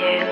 you.